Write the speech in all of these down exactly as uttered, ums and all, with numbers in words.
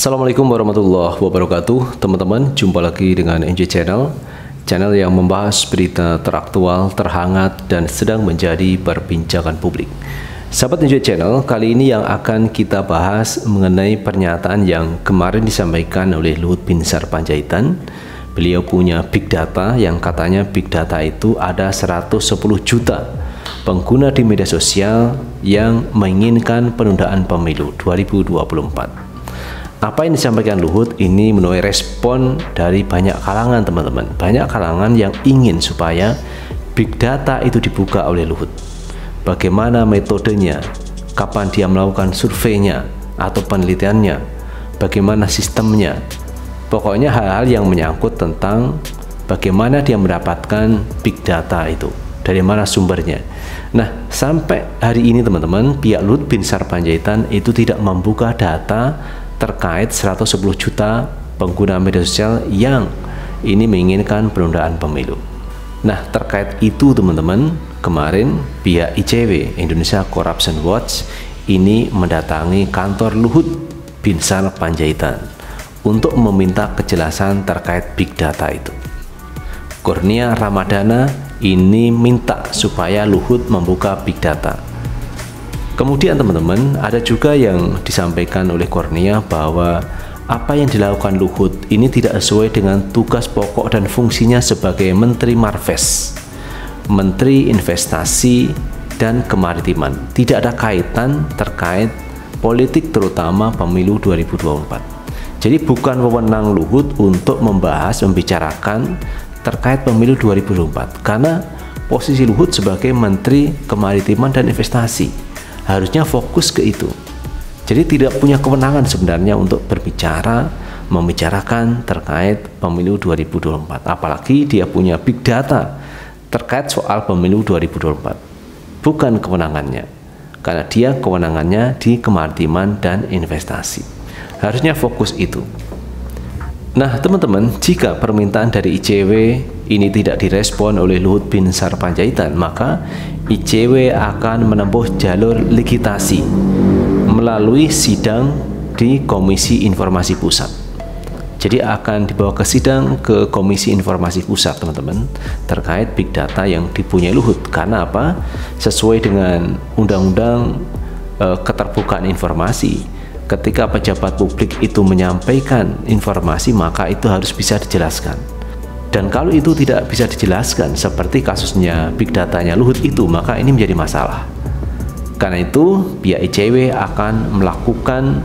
Assalamualaikum warahmatullahi wabarakatuh. Teman-teman, jumpa lagi dengan N J Channel, channel yang membahas berita teraktual, terhangat, dan sedang menjadi perbincangan publik. Sahabat N J Channel, kali ini yang akan kita bahas mengenai pernyataan yang kemarin disampaikan oleh Luhut Binsar Panjaitan. Beliau punya big data yang katanya big data itu ada seratus sepuluh juta pengguna di media sosial yang menginginkan penundaan pemilu dua ribu dua puluh empat. Apa yang disampaikan Luhut ini menuai respon dari banyak kalangan, teman-teman. Banyak kalangan yang ingin supaya big data itu dibuka oleh Luhut. Bagaimana metodenya, kapan dia melakukan surveinya atau penelitiannya, bagaimana sistemnya. Pokoknya hal-hal yang menyangkut tentang bagaimana dia mendapatkan big data itu, dari mana sumbernya. Nah, sampai hari ini, teman-teman, pihak Luhut Binsar Panjaitan itu tidak membuka data terkait seratus sepuluh juta pengguna media sosial yang ini menginginkan penundaan pemilu. Nah, terkait itu, teman-teman, kemarin pihak I C W Indonesia Corruption Watch ini mendatangi kantor Luhut Binsar Panjaitan untuk meminta kejelasan terkait big data itu. Kurnia Ramadhana ini minta supaya Luhut membuka big data. Kemudian, teman-teman, ada juga yang disampaikan oleh Kurnia bahwa apa yang dilakukan Luhut ini tidak sesuai dengan tugas pokok dan fungsinya sebagai Menteri Marves, Menteri Investasi dan Kemaritiman. Tidak ada kaitan terkait politik, terutama pemilu dua ribu dua puluh empat. Jadi bukan wewenang Luhut untuk membahas, membicarakan terkait pemilu dua ribu dua puluh empat, karena posisi Luhut sebagai Menteri Kemaritiman dan Investasi harusnya fokus ke itu. Jadi tidak punya kewenangan sebenarnya untuk berbicara, membicarakan terkait pemilu dua ribu dua puluh empat, apalagi dia punya big data terkait soal pemilu dua ribu dua puluh empat. Bukan kewenangannya, karena dia kewenangannya di kemaritiman dan investasi. Harusnya fokus itu. Nah, teman-teman, jika permintaan dari I C W ini tidak direspon oleh Luhut Binsar Panjaitan, maka I C W akan menempuh jalur litigasi melalui sidang di Komisi Informasi Pusat. Jadi akan dibawa ke sidang ke Komisi Informasi Pusat, teman-teman, terkait big data yang dipunyai Luhut. Karena apa? Sesuai dengan Undang-Undang eh, Keterbukaan Informasi, ketika pejabat publik itu menyampaikan informasi, maka itu harus bisa dijelaskan. Dan kalau itu tidak bisa dijelaskan seperti kasusnya big datanya Luhut itu, maka ini menjadi masalah. Karena itu pihak I C W akan melakukan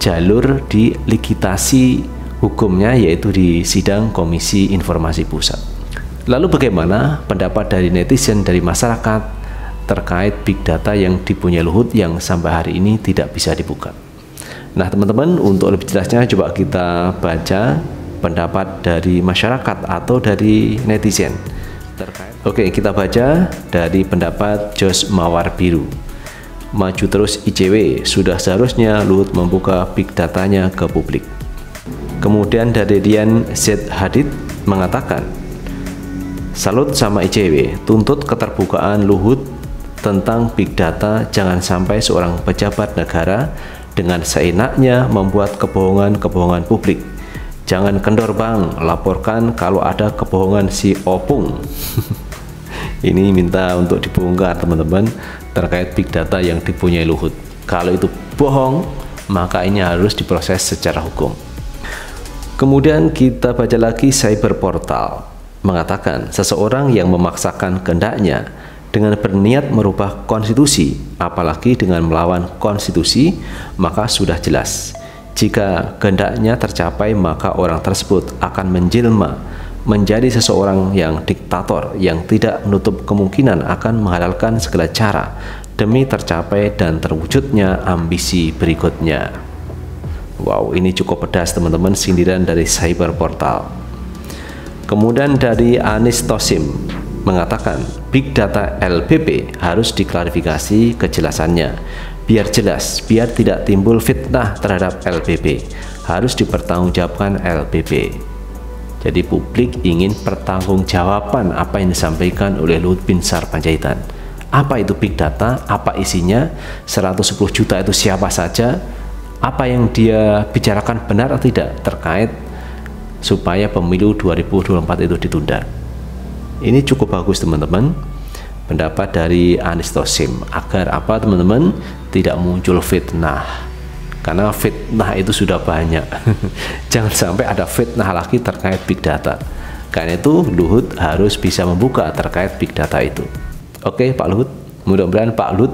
jalur di litigasi hukumnya, yaitu di sidang Komisi Informasi Pusat. Lalu bagaimana pendapat dari netizen, dari masyarakat terkait big data yang dipunyai Luhut yang sampai hari ini tidak bisa dibuka? Nah, teman-teman, untuk lebih jelasnya coba kita baca pendapat dari masyarakat atau dari netizen terkait. Oke, kita baca dari pendapat Jos Mawar Biru. Maju terus I C W, sudah seharusnya Luhut membuka big datanya ke publik. Kemudian dari Dian Z Hadid mengatakan, salut sama I C W, tuntut keterbukaan Luhut tentang big data, jangan sampai seorang pejabat negara dengan seenaknya membuat kebohongan-kebohongan publik. Jangan kendor bang, laporkan kalau ada kebohongan si Opung. Ini minta untuk dibongkar, teman-teman, terkait big data yang dipunyai Luhut. Kalau itu bohong, maka ini harus diproses secara hukum. Kemudian kita baca lagi, Cyberportal mengatakan, seseorang yang memaksakan kehendaknya dengan berniat merubah konstitusi, apalagi dengan melawan konstitusi, maka sudah jelas. Jika kehendaknya tercapai, maka orang tersebut akan menjelma menjadi seseorang yang diktator, yang tidak menutup kemungkinan akan menghalalkan segala cara demi tercapai dan terwujudnya ambisi berikutnya. Wow, ini cukup pedas, teman-teman, sindiran dari Cyberportal. Kemudian dari Anis Tosim mengatakan, big data L B P harus diklarifikasi kejelasannya. Biar jelas, biar tidak timbul fitnah terhadap L B P, harus dipertanggungjawabkan L B P. Jadi publik ingin pertanggungjawaban apa yang disampaikan oleh Luhut Binsar Panjaitan. Apa itu big data, apa isinya, seratus sepuluh juta itu siapa saja, apa yang dia bicarakan benar atau tidak terkait supaya pemilu dua ribu dua puluh empat itu ditunda. Ini cukup bagus teman-teman, pendapat dari Anies Thosim, agar apa teman-teman, tidak muncul fitnah, karena fitnah itu sudah banyak. Jangan sampai ada fitnah lagi terkait big data. Karena itu Luhut harus bisa membuka terkait big data itu. Oke Pak Luhut, mudah-mudahan Pak Luhut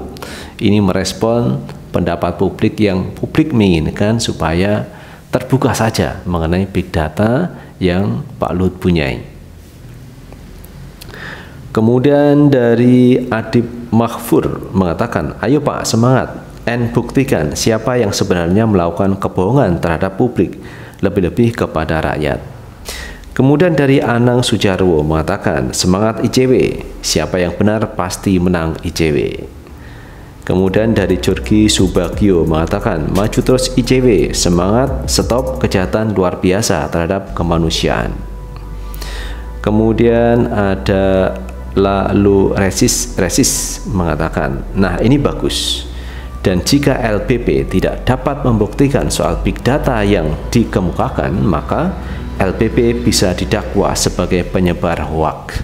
ini merespon pendapat publik yang publik menginginkan supaya terbuka saja mengenai big data yang Pak Luhut punyai. Kemudian dari Adib Mahfur mengatakan, ayo Pak semangat, dan buktikan siapa yang sebenarnya melakukan kebohongan terhadap publik, lebih-lebih kepada rakyat. Kemudian dari Anang Sujarwo mengatakan, semangat I C W, siapa yang benar pasti menang I C W. Kemudian dari Jorgi Subagio mengatakan, maju terus I C W, semangat, stop kejahatan luar biasa terhadap kemanusiaan. Kemudian ada Lalu Resis, Resis mengatakan, nah ini bagus. Dan jika L B P tidak dapat membuktikan soal big data yang dikemukakan, maka L B P bisa didakwa sebagai penyebar hoaks.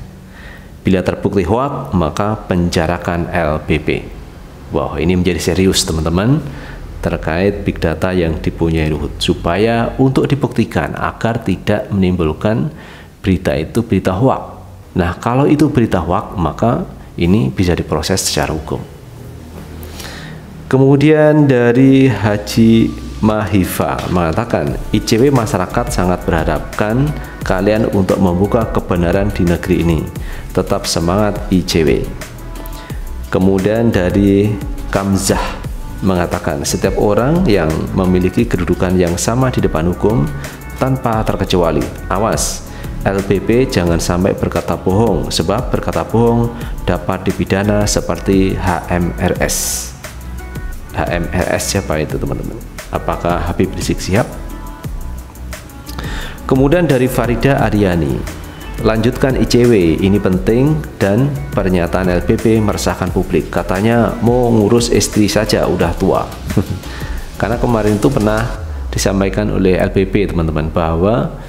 Bila terbukti hoaks, maka penjarakan L B P. Wow, ini menjadi serius teman-teman terkait big data yang dipunyai Luhut, supaya untuk dibuktikan agar tidak menimbulkan berita itu berita hoaks. Nah, kalau itu berita hoaks, maka ini bisa diproses secara hukum. Kemudian dari Haji Mahifa mengatakan, I C W masyarakat sangat berharapkan kalian untuk membuka kebenaran di negeri ini. Tetap semangat I C W. Kemudian dari Kamzah mengatakan, setiap orang yang memiliki kedudukan yang sama di depan hukum tanpa terkecuali. Awas, L B P jangan sampai berkata bohong, sebab berkata bohong dapat dipidana seperti H M R S. H M R S siapa itu teman-teman? Apakah Habib Rizieq Shihab? Kemudian dari Farida Aryani, lanjutkan I C W, ini penting, dan pernyataan L B P meresahkan publik, katanya mau ngurus istri saja udah tua. Karena kemarin itu pernah disampaikan oleh L B P teman-teman, bahwa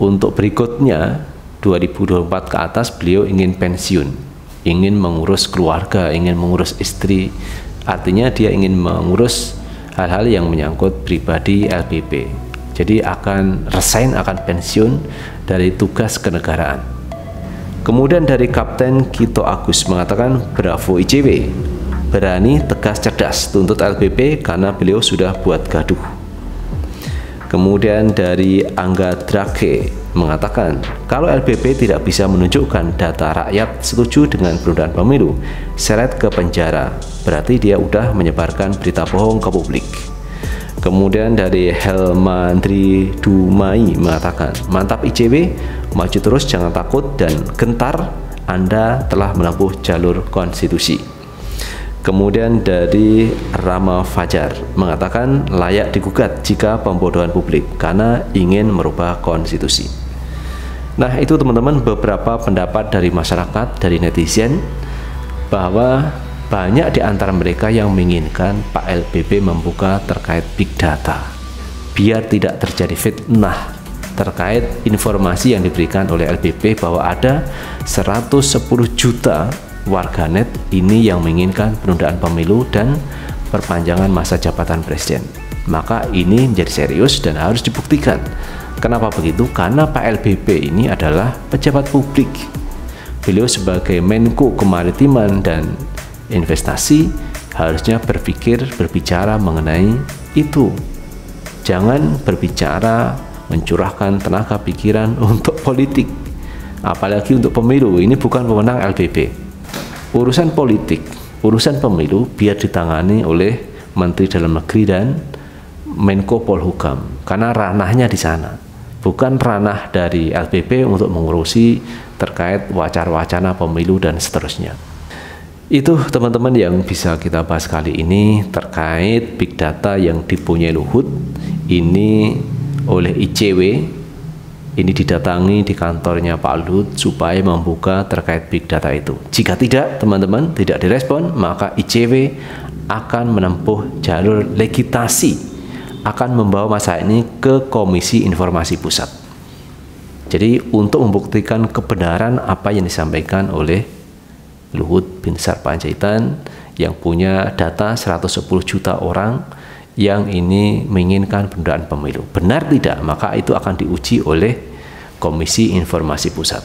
untuk berikutnya dua ribu dua puluh empat ke atas beliau ingin pensiun, ingin mengurus keluarga, ingin mengurus istri. Artinya dia ingin mengurus hal-hal yang menyangkut pribadi L B P. Jadi akan resign, akan pensiun dari tugas kenegaraan. Kemudian dari Kapten Kito Agus mengatakan, bravo I C W, berani, tegas, cerdas, tuntut L B P karena beliau sudah buat gaduh. Kemudian dari Angga Drake mengatakan, kalau L B P tidak bisa menunjukkan data rakyat setuju dengan penundaan pemilu, seret ke penjara, berarti dia udah menyebarkan berita bohong ke publik. Kemudian dari Helmandri Dumai mengatakan, mantap I C W, maju terus, jangan takut dan gentar, Anda telah menempuh jalur konstitusi. Kemudian dari Rama Fajar mengatakan, layak digugat jika pembodohan publik karena ingin merubah konstitusi. Nah itu teman-teman beberapa pendapat dari masyarakat, dari netizen, bahwa banyak di antara mereka yang menginginkan Pak L B P membuka terkait big data, biar tidak terjadi fitnah terkait informasi yang diberikan oleh L B P bahwa ada seratus sepuluh juta warganet ini yang menginginkan penundaan pemilu dan perpanjangan masa jabatan presiden. Maka ini menjadi serius dan harus dibuktikan. Kenapa begitu? Karena Pak L B P ini adalah pejabat publik. Beliau sebagai Menko Kemaritiman dan Investasi harusnya berpikir, berbicara mengenai itu. Jangan berbicara mencurahkan tenaga pikiran untuk politik, apalagi untuk pemilu. Ini bukan pemenang L B P. Urusan politik, urusan pemilu biar ditangani oleh Menteri Dalam Negeri dan Menko Polhukam, karena ranahnya di sana, bukan ranah dari L B P untuk mengurusi terkait wacana-wacana pemilu dan seterusnya. Itu teman-teman yang bisa kita bahas kali ini terkait big data yang dipunyai Luhut ini oleh I C W. Ini didatangi di kantornya Pak Luhut supaya membuka terkait big data itu. Jika tidak, teman-teman tidak direspon, maka I C W akan menempuh jalur legislasi akan membawa masalah ini ke Komisi Informasi Pusat. Jadi untuk membuktikan kebenaran apa yang disampaikan oleh Luhut Binsar Panjaitan yang punya data seratus sepuluh juta orang yang ini menginginkan penundaan pemilu. Benar tidak? Maka itu akan diuji oleh Komisi Informasi Pusat.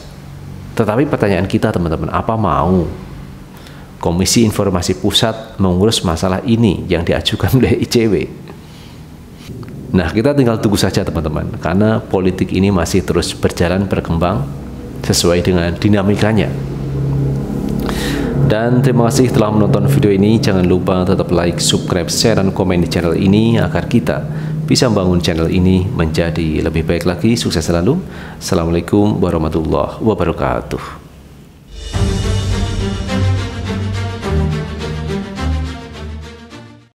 Tetapi pertanyaan kita teman-teman, apa mau Komisi Informasi Pusat mengurus masalah ini yang diajukan oleh I C W? Nah, kita tinggal tunggu saja teman-teman, karena politik ini masih terus berjalan berkembang sesuai dengan dinamikanya. Dan terima kasih telah menonton video ini. Jangan lupa tetap like, subscribe, share, dan komen di channel ini agar kita bisa membangun channel ini menjadi lebih baik lagi. Sukses selalu. Assalamualaikum warahmatullahi wabarakatuh.